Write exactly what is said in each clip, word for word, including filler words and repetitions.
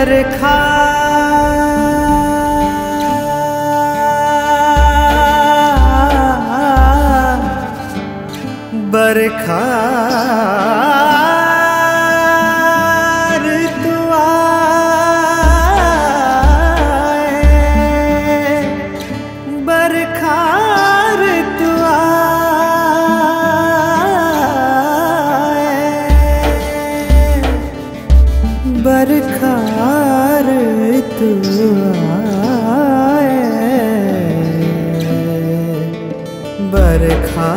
बरखा बरखा ऋतु आए, बरखा ऋतु आए, बरखा ऋतु आए, बरखा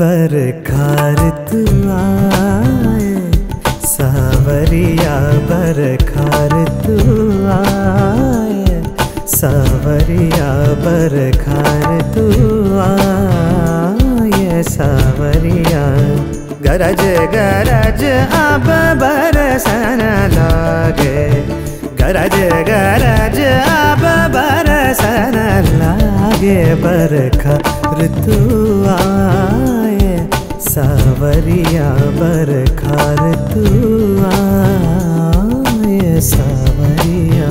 बरखा ऋतु आए सावरिया, बरखा ऋतु आए सावरिया, बरखा ऋतु आए सावरिया। गरज गरज अब बरसन लागे, गरज गरज अब बरसन लागे, बरखा ऋतु आए सावरिया, बरखा ऋतु आए सावरिया।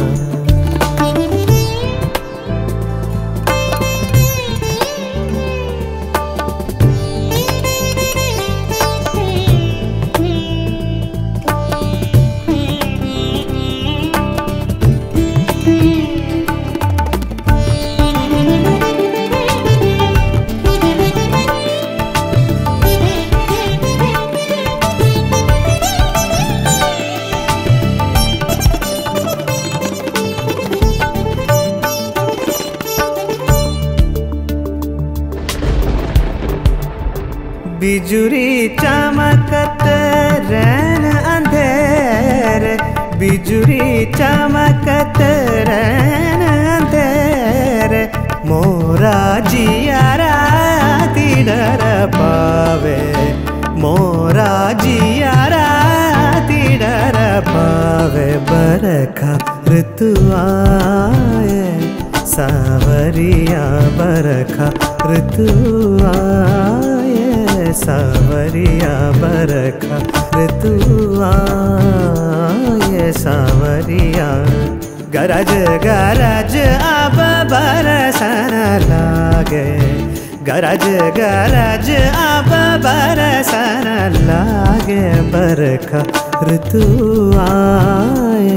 बिजुरी चमकत रैन अंधेर, बिजुरी चमकत रैन अंधेर, मोरा जियारा ती डर पावे, मोरा जियारा ती डर पावे, बरखा ऋतु आए सावरिया, बरखा ऋतु आए सावरिया, बरखा ऋतु आए सावरिया। गरज गरज अब बरसन लागे, गरज गरज अब बरसन लागे, बरखा ऋतु आए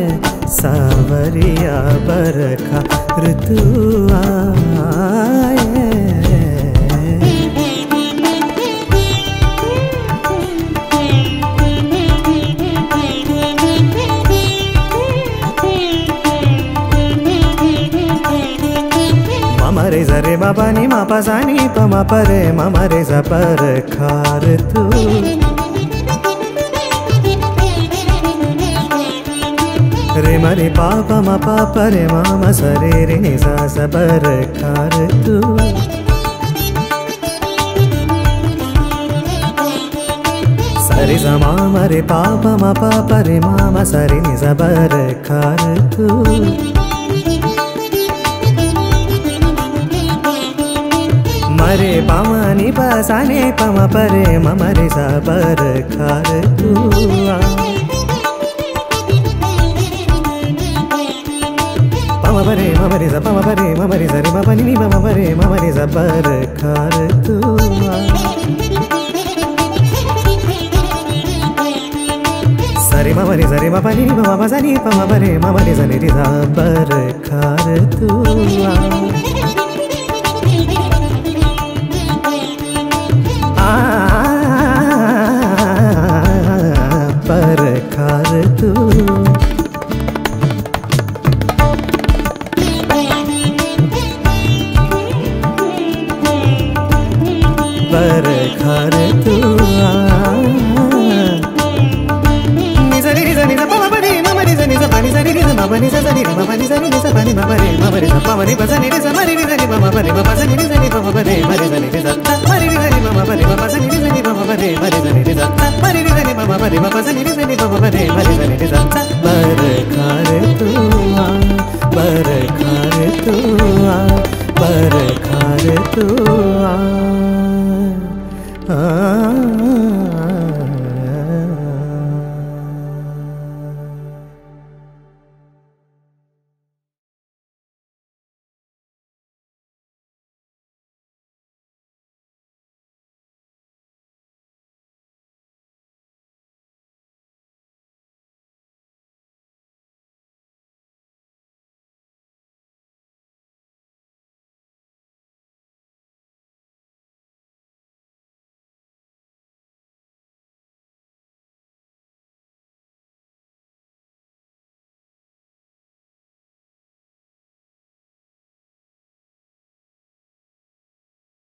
सावरिया, बरखा ऋतु आए। रे जा रे बाबा नी मा पा सा नी प मा प रे मम रे जा, बरखा ऋतु रे म रे पा प म पा प रे म म स रे रे नि सा स, बरखा ऋतु स रे सा मा म रे पा प म पा प रे म म स रे नि सा, बरखा ऋतु। मरे पामानी पासाने पम परे मम रे सा, बरखा ऋतु आए, पम परे मम रे सा पम परे मम रे सा रे म पनी मम परे मम रे सा, बरखा ऋतु सरे मम रे सा रे म पनी मम पा सा नी पम परे मम रे सा रे सा, बरखा ऋतु आए। बरखा ऋतु बरखा ऋतु निजरी निज निज पम परी मम निज निज पानी सरी निज मम निज सरी मम निज निज पानी मम रे मम रे पम रे बस निज स मरी निज नि मम रे मम स निज नि पम रे मरी स निज स मरी निज नि मम रे मम स निज नि पम रे मरी स निज स मरी निज नि मम रे मम स निज नि पम रे मरी स निज स। बरखा ऋतु बरखा ऋतु आए।